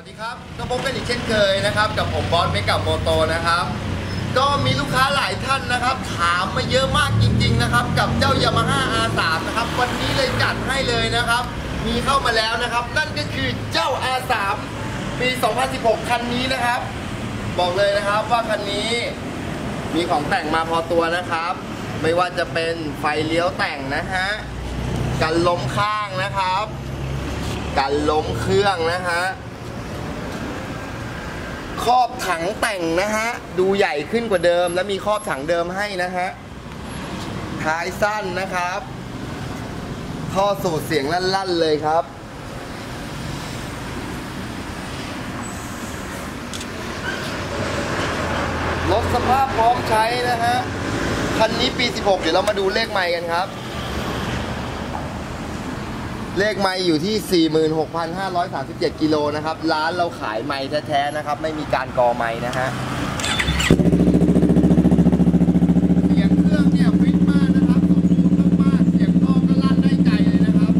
สวัสดีครับก็พบกันอีกเช่นเคยนะครับกับผมบอสเมกะโมโตนะครับก็มีลูกค้าหลายท่านนะครับถามมาเยอะมากจริงๆนะครับกับเจ้า Yamaha R3 นะครับวันนี้เลยจัดให้เลยนะครับมีเข้ามาแล้วนะครับนั่นก็คือเจ้า R3 ปี 2016 คันนี้นะครับบอกเลยนะครับว่าคันนี้มีของแต่งมาพอตัวนะครับไม่ว่าจะเป็นไฟเลี้ยวแต่งนะฮะกันล้มข้างนะครับกันล้มเครื่องนะฮะครอบถังแต่งนะฮะดูใหญ่ขึ้นกว่าเดิมและมีครอบถังเดิมให้นะฮะท้ายสั้นนะครับท่อสูดเสียงลั่นๆเลยครับรถสภาพพร้อมใช้นะฮะคันนี้ปี 16เดี๋ยวเรามาดูเลขไมล์กันครับเลขไมล์อยู่ที่ 46,537 กิโลนะครับร้านเราขายไมล์แท้ๆนะครับไม่มีการกอไมล์นะฮะเสียงเครื่องเนี่ยฟิตมากนะครับสมบูรณ์มากๆเสียงท่อก็ลั่นได้ใจเลยนะครับ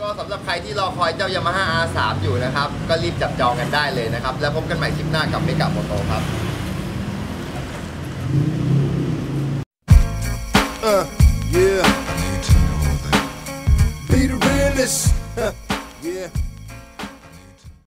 ก็สำหรับใครที่รอคอยเจ้า Yamaha R3 อยู่นะครับก็รีบจับจองกันได้เลยนะครับแล้วพบกันใหม่คลิปหน้ากับเมกะโมโตครับ